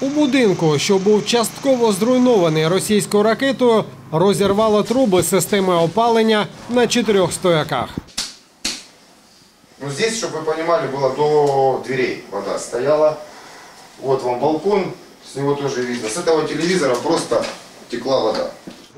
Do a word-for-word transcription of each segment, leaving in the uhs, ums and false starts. У будинку, що був частково зруйнований російською ракетою, розірвало труби системи опалення на чотирьох стояках. Ну, здесь, чтобы вы понимали, было до дверей вода стояла. Вот вам балкон, с него тоже видно. С этого телевизора просто текла вода.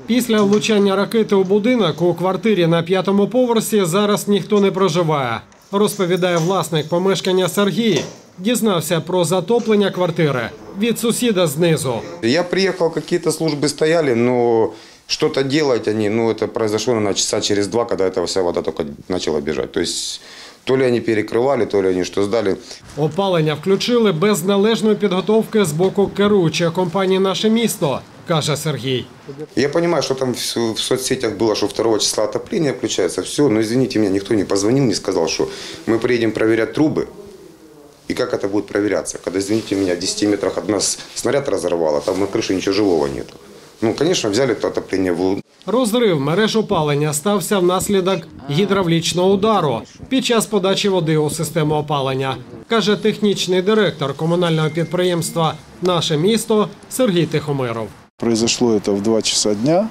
Після влучання ракети у будинок у квартирі на п'ятому поверсі зараз ніхто не проживає, розповідає власник помешкання Сергій. Дізнався про затоплення квартири від сусіда знизу. Я приїхав, якісь служби стояли, але щось робити вони, ну, це произошло на часа через два, коли ця вся вода тільки почала біжати. Тобто, то ли вони перекривали, то ли вони щось дали. Опалення включили без належної підготовки з боку керуючої компанії «Наше місто», каже Сергій. Я розумію, що там в соцсетях було, що другого числа отоплення включається, все, але, извините мене, ніхто не позвонив, не сказав, що ми приїдемо перевіряти труби. И как это будет проверяться, когда, извините меня, в десяти метрах от нас снаряд разорвало, там на крыше ничего живого нет. Ну, конечно, взяли то отопление в... Розрив мереж опалення стався внаслідок гідравлічного удару під час подачі води у систему опалення, каже технічний директор комунального підприємства «Наше місто» Сергій Тихомиров. Произошло это в два часа дня,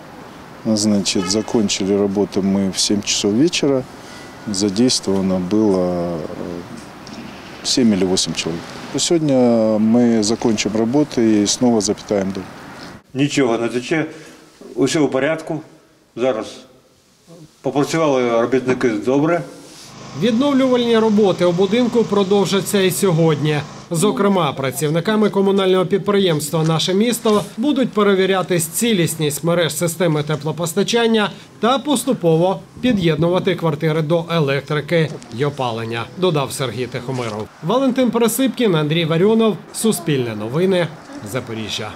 значит, закончили работу мы в семь часов вечера, задействовано было... семь или восемь человек. Сегодня мы закончим работы и снова запитаем дом. Нічого не тече, усе у порядку. Зараз попрацювали робітники добре. Відновлювальні роботи у будинку продовжаться і сьогодні. Зокрема, працівниками комунального підприємства «Наше місто» будуть перевірятись цілісність мереж системи теплопостачання та поступово під'єднувати квартири до електрики й опалення, додав Сергій Тихомиров. Валентин Пересипкін, Андрій Варюнов, Суспільне новини, Запоріжжя.